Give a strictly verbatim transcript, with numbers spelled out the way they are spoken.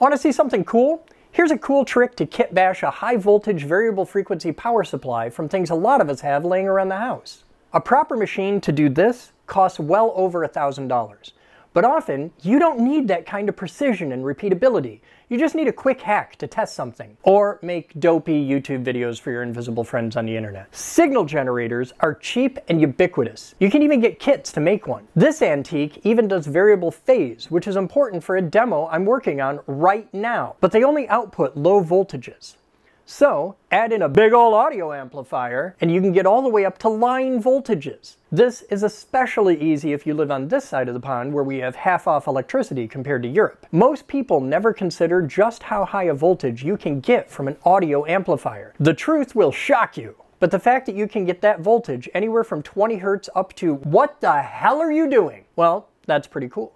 Want to see something cool? Here's a cool trick to kit bash a high voltage variable frequency power supply from things a lot of us have laying around the house. A proper machine to do this costs well over a thousand dollars. But often, you don't need that kind of precision and repeatability. You just need a quick hack to test something, or make dopey YouTube videos for your invisible friends on the internet. Signal generators are cheap and ubiquitous. You can even get kits to make one. This antique even does variable phase, which is important for a demo I'm working on right now, but they only output low voltages. So, add in a big ol' audio amplifier, and you can get all the way up to line voltages. This is especially easy if you live on this side of the pond where we have half-off electricity compared to Europe. Most people never consider just how high a voltage you can get from an audio amplifier. The truth will shock you, but the fact that you can get that voltage anywhere from twenty hertz up to what the hell are you doing? Well, that's pretty cool.